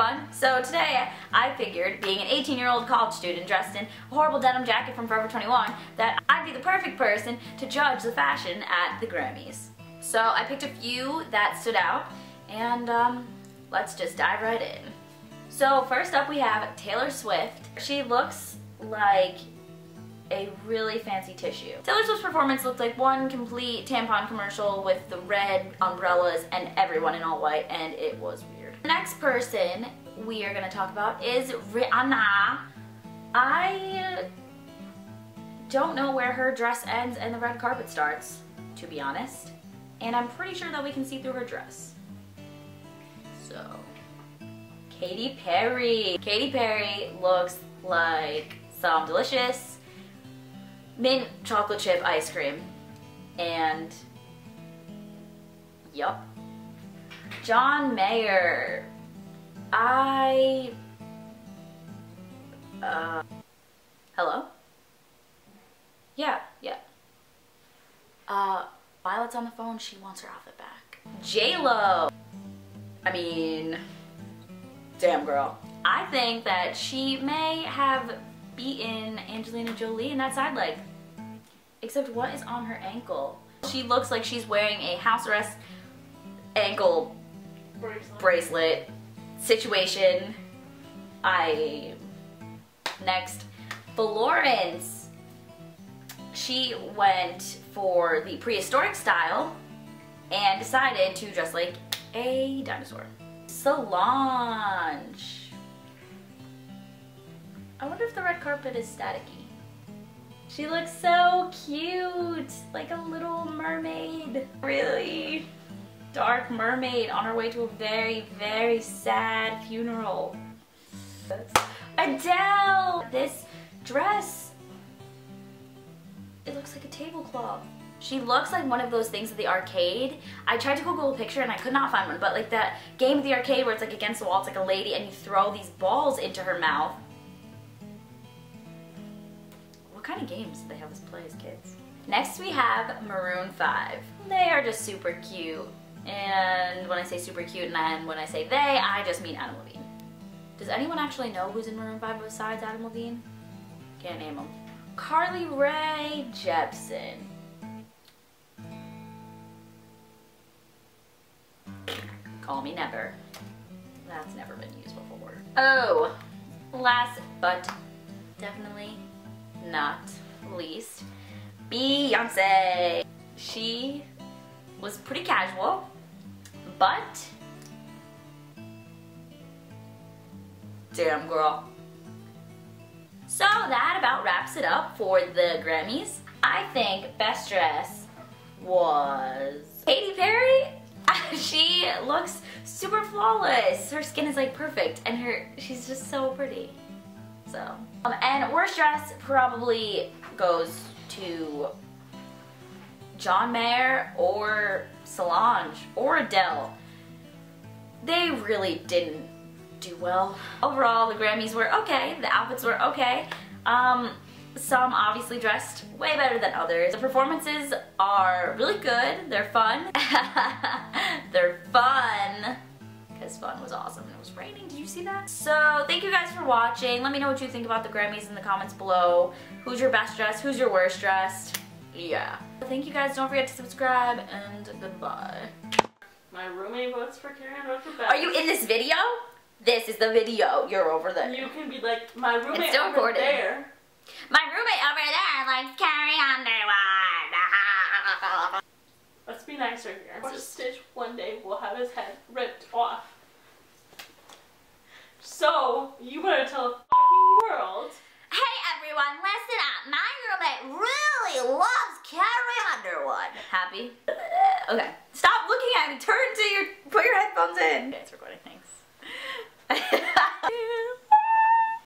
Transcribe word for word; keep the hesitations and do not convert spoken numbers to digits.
everyone. So today I figured, being an eighteen year old college student dressed in a horrible denim jacket from Forever twenty-one, that I'd be the perfect person to judge the fashion at the Grammys. So I picked a few that stood out, and um, let's just dive right in. So first up we have Taylor Swift. She looks like a really fancy tissue. Taylor Swift's performance looked like one complete tampon commercial with the red umbrellas and everyone in all white, and it was weird. The next person we are gonna talk about is Rihanna. I don't know where her dress ends and the red carpet starts, to be honest, and I'm pretty sure that we can see through her dress. So, Katy Perry. Katy Perry looks like some delicious mint chocolate chip ice cream, and yup. John Mayer, I, uh, hello? Yeah, yeah. Uh, Violet's on the phone, she wants her outfit back. J Lo, I mean, damn girl. I think that she may have beaten Angelina Jolie in that side leg. Except what is on her ankle? She looks like she's wearing a house arrest ankle bracelet, bracelet situation. I... Next, Florence. She went for the prehistoric style and decided to dress like a dinosaur. Solange. I wonder if the red carpet is staticky. She looks so cute, like a little mermaid. Really dark mermaid on her way to a very, very sad funeral. Adele! This dress, it looks like a tablecloth. She looks like one of those things at the arcade. I tried to Google a picture and I could not find one, but like that game at the arcade where it's like against the wall, it's like a lady and you throw these balls into her mouth. What kind of games do they have us play as kids? Next we have Maroon five. They are just super cute, and when I say super cute and when I say they, I just mean Adam Levine. Does anyone actually know who's in Maroon five besides Adam Levine? Can't name them. Carly Rae Jepsen. Call me never. That's never been used before. Oh, last but definitely not least, Beyonce. She was pretty casual, but damn girl. So that about wraps it up for the Grammys. I think best dress was Katy Perry. She looks super flawless. Her skin is like perfect, and her she's just so pretty. So, um, and worst dress probably goes to John Mayer or Solange or Adele. They really didn't do well. Overall, the Grammys were okay. The outfits were okay. Um, some obviously dressed way better than others. The performances are really good. They're fun. They're fun. Fun was awesome, and it was raining. Did you see that? So thank you guys for watching. Let me know what you think about the Grammys in the comments below. Who's your best dressed? Who's your worst dressed? Yeah. Thank you guys. Don't forget to subscribe, and goodbye. My roommate votes for Carrie Underwood for best. Are you in this video? This is the video. You're over there. You can be like, my roommate over recorded. there. My roommate over there likes Carrie Underwood. Let's be nicer here. Watch Stitch one day will have his head ripped off. So, you better tell the fucking world. Hey everyone, listen up. My roommate really loves Carrie Underwood. Happy? Okay. Stop looking at me. Turn to your, put your headphones in. Okay, it's recording, thanks.